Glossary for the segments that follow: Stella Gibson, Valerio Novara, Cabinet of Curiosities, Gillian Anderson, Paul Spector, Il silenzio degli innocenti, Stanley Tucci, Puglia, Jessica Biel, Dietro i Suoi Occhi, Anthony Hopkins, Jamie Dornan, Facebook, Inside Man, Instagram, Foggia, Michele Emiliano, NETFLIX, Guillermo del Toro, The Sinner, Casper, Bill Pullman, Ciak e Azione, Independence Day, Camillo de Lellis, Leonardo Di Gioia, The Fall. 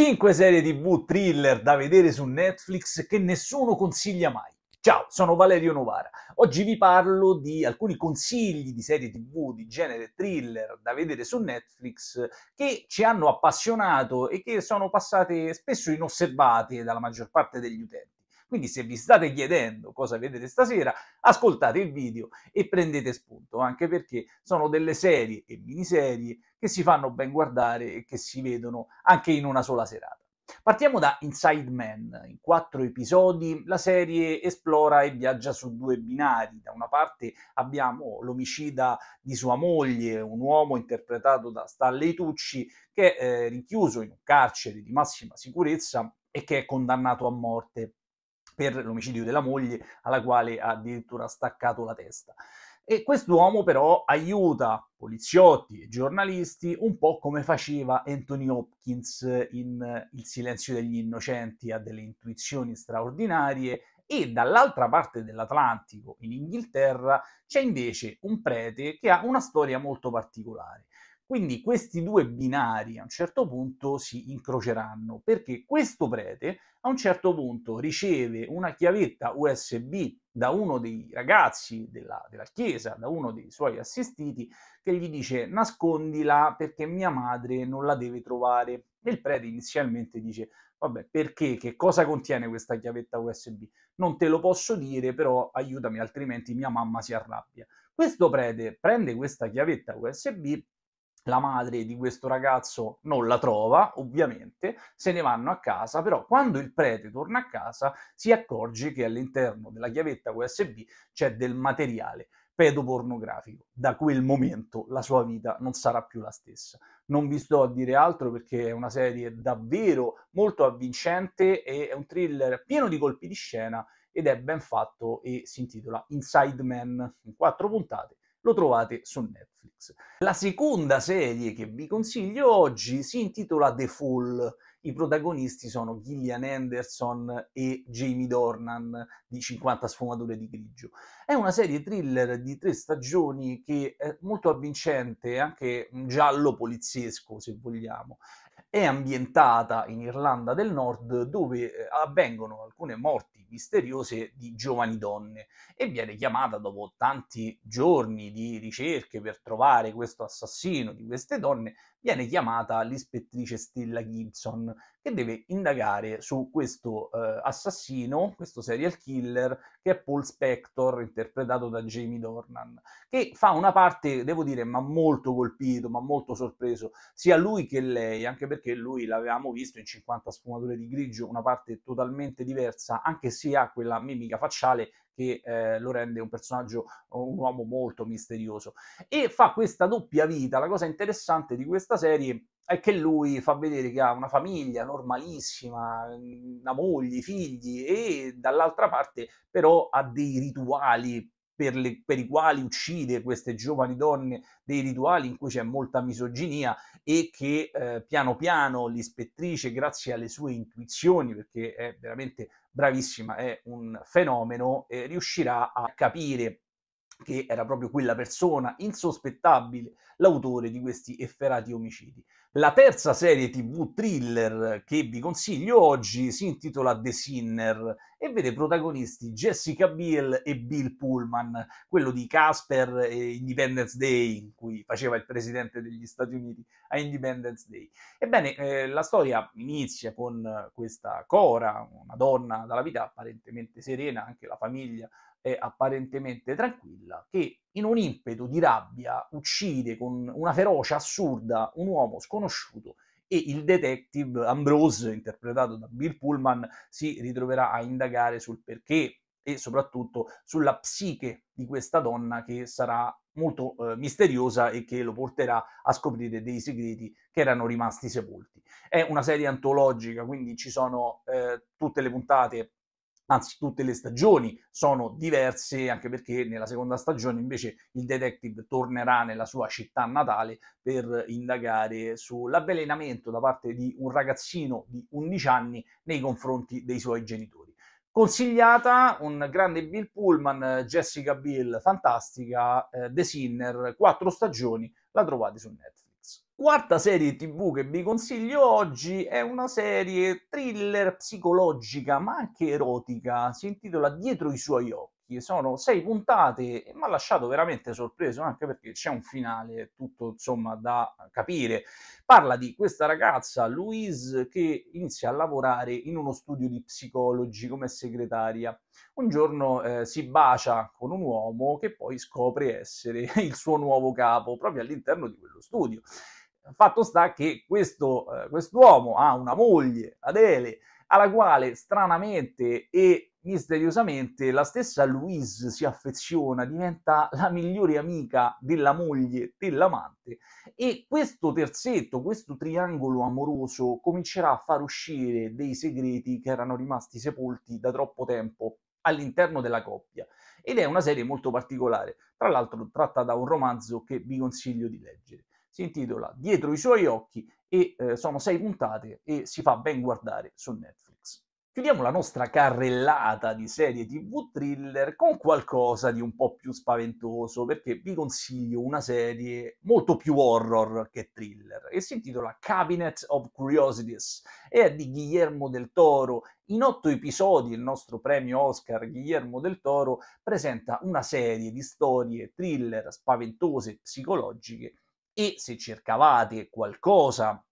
5 serie TV thriller da vedere su Netflix che nessuno consiglia mai. Ciao, sono Valerio Novara. Oggi vi parlo di alcuni consigli di serie TV di genere thriller da vedere su Netflix che ci hanno appassionato e che sono passate spesso inosservate dalla maggior parte degli utenti. Quindi se vi state chiedendo cosa vedete stasera, ascoltate il video e prendete spunto, anche perché sono delle serie e miniserie che si fanno ben guardare e che si vedono anche in una sola serata. Partiamo da Inside Man. In 4 episodi la serie esplora e viaggia su 2 binari. Da una parte abbiamo l'omicida di sua moglie, un uomo interpretato da Stanley Tucci, che è rinchiuso in un carcere di massima sicurezza e che è condannato a morte per l'omicidio della moglie, alla quale ha addirittura staccato la testa. E quest'uomo però aiuta poliziotti e giornalisti un po' come faceva Anthony Hopkins in Il silenzio degli innocenti, ha delle intuizioni straordinarie. E dall'altra parte dell'Atlantico, in Inghilterra, c'è invece un prete che ha una storia molto particolare. Quindi questi 2 binari a un certo punto si incroceranno, perché questo prete a un certo punto riceve una chiavetta USB da uno dei ragazzi della chiesa, da uno dei suoi assistiti, che gli dice: nascondila perché mia madre non la deve trovare. E il prete inizialmente dice: vabbè, perché? Che cosa contiene questa chiavetta USB? Non te lo posso dire, però aiutami, altrimenti mia mamma si arrabbia. Questo prete prende questa chiavetta USB, la madre di questo ragazzo non la trova, ovviamente, se ne vanno a casa, però quando il prete torna a casa si accorge che all'interno della chiavetta USB c'è del materiale pedopornografico. Da quel momento la sua vita non sarà più la stessa. Non vi sto a dire altro perché è una serie davvero molto avvincente, e è un thriller pieno di colpi di scena ed è ben fatto, e si intitola Inside Man. In 4 puntate. Lo trovate su Netflix. La seconda serie che vi consiglio oggi si intitola The Fall. I protagonisti sono Gillian Anderson e Jamie Dornan di 50 sfumature di grigio. È una serie thriller di 3 stagioni che è molto avvincente, anche un giallo poliziesco se vogliamo. È ambientata in Irlanda del Nord, dove avvengono alcune morti misteriose di giovani donne, e viene chiamata, dopo tanti giorni di ricerche per trovare questo assassino di queste donne, viene chiamata l'ispettrice Stella Gibson, che deve indagare su questo assassino, questo serial killer, che è Paul Spector, interpretato da Jamie Dornan, che fa una parte, devo dire, ma molto colpito, ma molto sorpreso, sia lui che lei, anche perché lui l'avevamo visto in 50 sfumature di grigio, una parte totalmente diversa, anche se ha quella mimica facciale che lo rende un personaggio, un uomo molto misterioso, e fa questa doppia vita. La cosa interessante di questa serie è che lui fa vedere che ha una famiglia normalissima, una moglie, figli, e dall'altra parte però ha dei rituali per i quali uccide queste giovani donne, dei rituali in cui c'è molta misoginia, e che piano piano l'ispettrice, grazie alle sue intuizioni, perché è veramente bravissima, è un fenomeno, riuscirà a capire che era proprio quella persona insospettabile l'autore di questi efferati omicidi. La terza serie TV thriller che vi consiglio oggi si intitola The Sinner e vede protagonisti Jessica Biel e Bill Pullman, quello di Casper e Independence Day, in cui faceva il presidente degli Stati Uniti a Independence Day. Ebbene, la storia inizia con questa Cora, una donna dalla vita apparentemente serena, anche la famiglia è apparentemente tranquilla, che in un impeto di rabbia uccide con una ferocia assurda un uomo sconosciuto, e il detective Ambrose, interpretato da Bill Pullman, si ritroverà a indagare sul perché e soprattutto sulla psiche di questa donna, che sarà molto misteriosa e che lo porterà a scoprire dei segreti che erano rimasti sepolti. È una serie antologica, quindi ci sono tutte le puntate, anzi tutte le stagioni sono diverse, anche perché nella seconda stagione invece il detective tornerà nella sua città natale per indagare sull'avvelenamento da parte di un ragazzino di 11 anni nei confronti dei suoi genitori. Consigliata, un grande Bill Pullman, Jessica Biel fantastica, The Sinner, 4 stagioni, la trovate su Netflix. Quarta serie TV che vi consiglio oggi è una serie thriller psicologica ma anche erotica, si intitola Dietro i suoi occhi, sono 6 puntate e mi ha lasciato veramente sorpreso anche perché c'è un finale tutto insomma da capire. Parla di questa ragazza Louise che inizia a lavorare in uno studio di psicologi come segretaria. Un giorno si bacia con un uomo che poi scopre essere il suo nuovo capo proprio all'interno di quello studio. Fatto sta che quest'uomo ha una moglie, Adele, alla quale stranamente e misteriosamente la stessa Louise si affeziona, diventa la migliore amica della moglie, dell'amante, e questo terzetto, questo triangolo amoroso comincerà a far uscire dei segreti che erano rimasti sepolti da troppo tempo all'interno della coppia, ed è una serie molto particolare, tra l'altro tratta da un romanzo che vi consiglio di leggere. Si intitola Dietro i suoi occhi e sono 6 puntate e si fa ben guardare su Netflix. Chiudiamo la nostra carrellata di serie TV thriller con qualcosa di un po' più spaventoso, perché vi consiglio una serie molto più horror che thriller e si intitola Cabinet of Curiosities, è di Guillermo del Toro. In 8 episodi il nostro premio Oscar Guillermo del Toro presenta una serie di storie thriller spaventose, psicologiche, e se cercavate qualcosa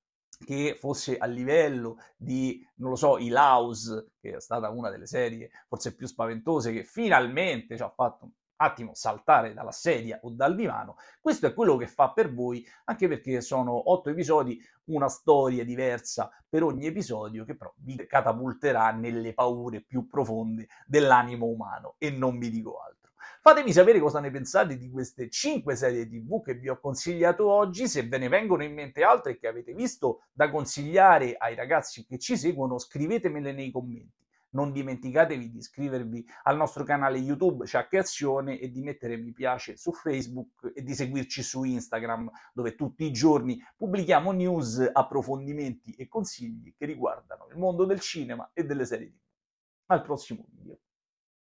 che fosse a livello di, non lo so, Il House, che è stata una delle serie forse più spaventose che finalmente ci ha fatto un attimo saltare dalla sedia o dal divano, questo è quello che fa per voi, anche perché sono 8 episodi, una storia diversa per ogni episodio che però vi catapulterà nelle paure più profonde dell'animo umano, e non vi dico altro. Fatemi sapere cosa ne pensate di queste 5 serie TV che vi ho consigliato oggi, se ve ne vengono in mente altre che avete visto da consigliare ai ragazzi che ci seguono, scrivetemele nei commenti. Non dimenticatevi di iscrivervi al nostro canale YouTube Ciak e Azione e di mettere mi piace su Facebook e di seguirci su Instagram, dove tutti i giorni pubblichiamo news, approfondimenti e consigli che riguardano il mondo del cinema e delle serie TV. Al prossimo video.